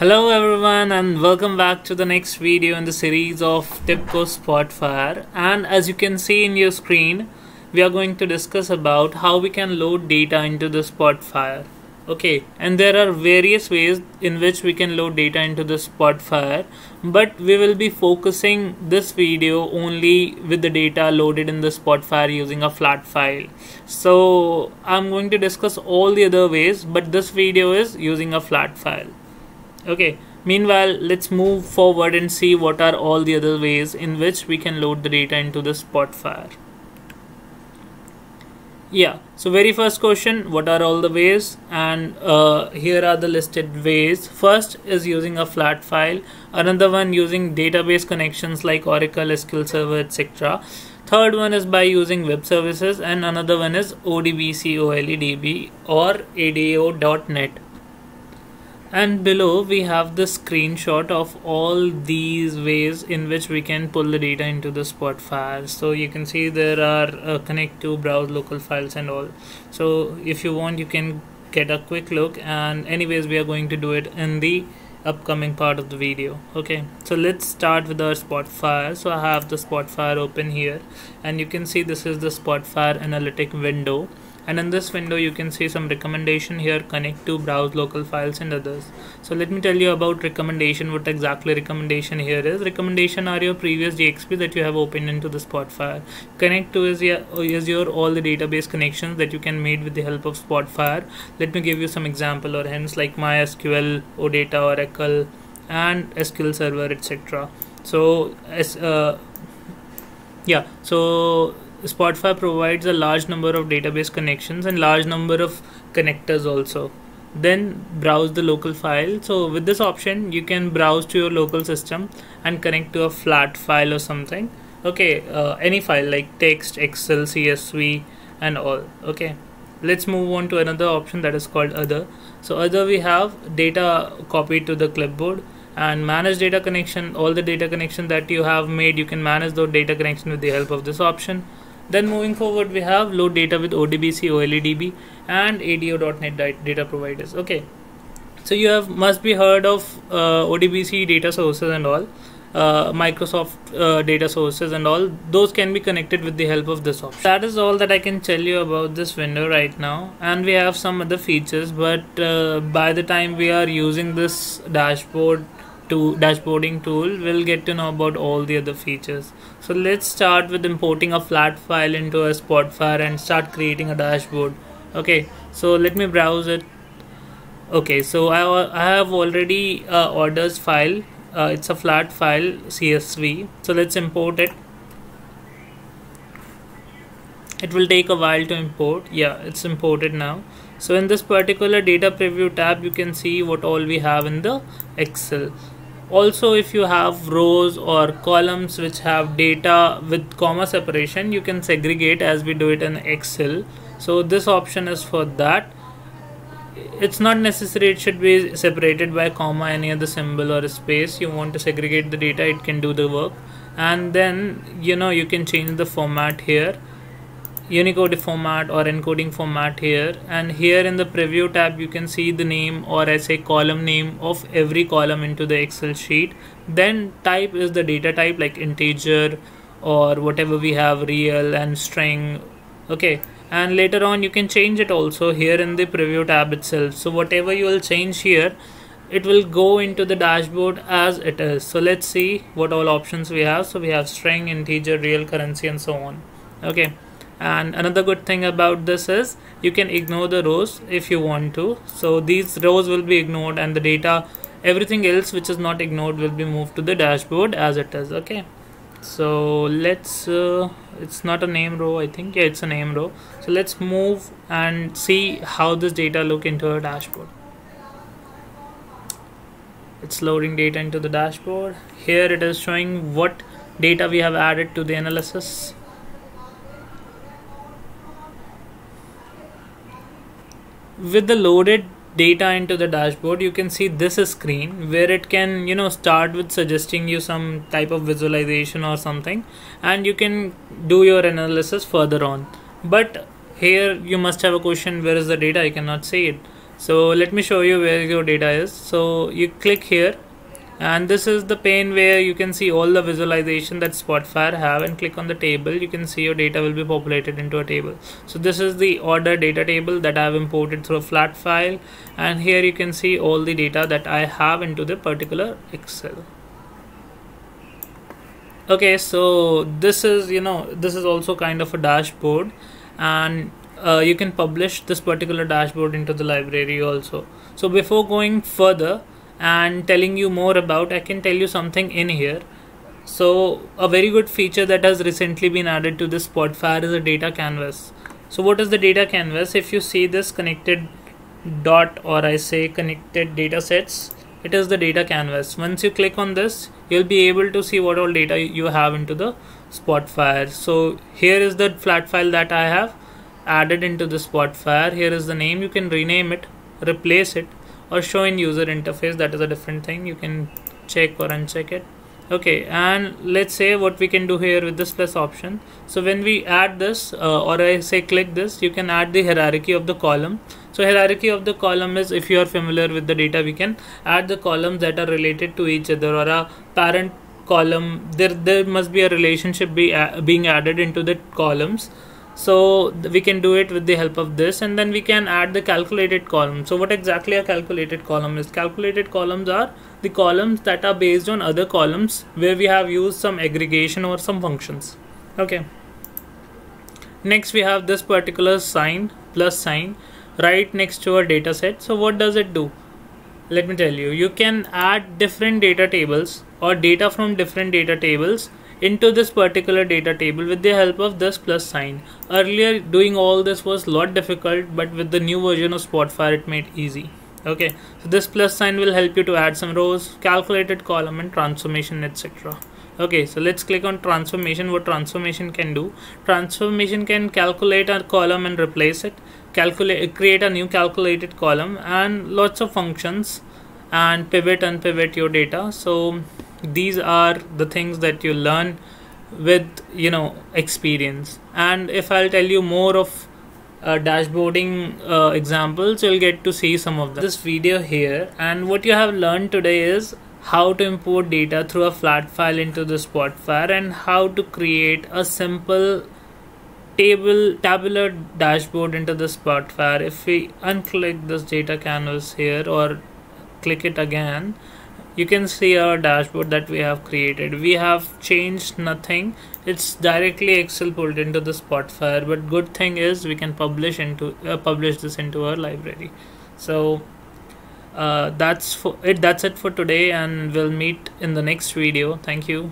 Hello everyone, and welcome back to the next video in the series of TIBCO Spotfire. And as you can see in your screen, we are going to discuss about how we can load data into the Spotfire. Okay, and there are various ways in which we can load data into the Spotfire, but we will be focusing this video only with the data loaded in the Spotfire using a flat file. So I'm going to discuss all the other ways, but this video is using a flat file. Okay, meanwhile, let's move forward and see what are all the other ways in which we can load the data into the Spotfire. Yeah, so very first question, what are all the ways? And here are the listed ways. First is using a flat file, another one using database connections like Oracle, SQL Server, etc. Third one is by using web services, and another one is ODBC, OLEDB or ADO.NET. And below we have the screenshot of all these ways in which we can pull the data into the Spotfire. So you can see there are connect to, browse local files and all. So if you want, you can get a quick look, and anyways we are going to do it in the upcoming part of the video. Okay, so let's start with our Spotfire. So I have the Spotfire open here, and you can see this is the Spotfire analytic window. And in this window you can see some recommendation here, connect to, browse local files and others. So let me tell you about recommendation, what exactly recommendation here is. Recommendation are your previous DXP that you have opened into the Spotfire. Connect to is your all the database connections that you can made with the help of Spotfire. Let me give you some example or hints like MySQL, OData, Oracle and SQL Server, etc. So Spotfire provides a large number of database connections and large number of connectors also. Then browse the local file. So with this option you can browse to your local system and connect to a flat file or something. Okay, any file like text, Excel, CSV and all. Okay, let's move on to another option that is called other. So other we have data copied to the clipboard. And manage data connection, all the data connection that you have made, you can manage those data connection with the help of this option. Then moving forward we have load data with ODBC, OLEDB and ADO.NET data providers. Okay, so you have must be heard of ODBC data sources and all, Microsoft data sources and all. Those can be connected with the help of this option. That is all that I can tell you about this window right now, and we have some other features, but by the time we are using this dashboarding tool, we'll get to know about all the other features. So let's start with importing a flat file into a Spotfire and start creating a dashboard. Okay, so let me browse it. Okay, so I have already orders file, it's a flat file CSV, so let's import it. It will take a while to import. Yeah, it's imported now. So in this particular data preview tab you can see what all we have in the Excel. Also, if you have rows or columns which have data with comma separation, you can segregate as we do it in Excel. So this option is for that. It's not necessary it should be separated by comma, any other symbol or space. You want to segregate the data, it can do the work. And then you know you can change the format here, Unicode format or encoding format here. And here in the preview tab you can see the name, or I say column name, of every column into the Excel sheet. Then type is the data type like integer or whatever we have, real and string. Okay, and later on you can change it also here in the preview tab itself. So whatever you will change here, it will go into the dashboard as it is. So let's see what all options we have. So we have string, integer, real, currency and so on. Okay, and another good thing about this is you can ignore the rows if you want to. So these rows will be ignored, and the data, everything else which is not ignored, will be moved to the dashboard as it is. Okay, so let's it's not a name row, I think. Yeah, it's a name row. So let's move and see how this data look into our dashboard. It's loading data into the dashboard. Here it is showing what data we have added to the analysis. With the loaded data into the dashboard, you can see this screen where it can, you know, start with suggesting you some type of visualization or something, and you can do your analysis further on. But here you must have a question, where is the data? I cannot see it. So let me show you where your data is. So you click here, and this is the pane where you can see all the visualization that Spotfire have, and click on the table. You can see your data will be populated into a table. So this is the order data table that I have imported through a flat file, and here you can see all the data that I have into the particular Excel. Okay, so this is, you know, this is also kind of a dashboard, and you can publish this particular dashboard into the library also. So before going further and telling you more about, I can tell you something in here. So a very good feature that has recently been added to this Spotfire is a data canvas. So what is the data canvas? If you see this connected dot, or I say connected data sets, it is the data canvas. Once you click on this, you'll be able to see what all data you have into the Spotfire. So here is the flat file that I have added into the Spotfire. Here is the name. You can rename it, replace it, or show in user interface. That is a different thing. You can check or uncheck it. Okay, and let's say what we can do here with this plus option. So when we add this, or I say click this, you can add the hierarchy of the column. So hierarchy of the column is, if you are familiar with the data, we can add the columns that are related to each other, or a parent column. There must be a relationship being added into the columns. So we can do it with the help of this, and then we can add the calculated column. So what exactly a calculated column is? Calculated columns are the columns that are based on other columns where we have used some aggregation or some functions. Okay. Next we have this particular sign, plus sign, right next to our data set. So what does it do? Let me tell you. You can add different data tables or data from different data tables into this particular data table with the help of this plus sign. Earlier doing all this was a lot difficult, but with the new version of Spotfire it made easy. Okay, so this plus sign will help you to add some rows, calculated column, and transformation, etc. Okay, so let's click on transformation. What transformation can do? Transformation can calculate a column and replace it, create a new calculated column, and lots of functions, and pivot and unpivot your data. So these are the things that you learn with, you know, experience. And if I'll tell you more of dashboarding examples, you'll get to see some of this video here. And what you have learned today is how to import data through a flat file into the Spotfire, and how to create a simple tabular dashboard into the Spotfire. If we unclick this data canvas here or click it again, you can see our dashboard that we have created. We have changed nothing. It's directly Excel pulled into the Spotfire. But good thing is we can publish this into our library. So that's it for today, and we'll meet in the next video. Thank you.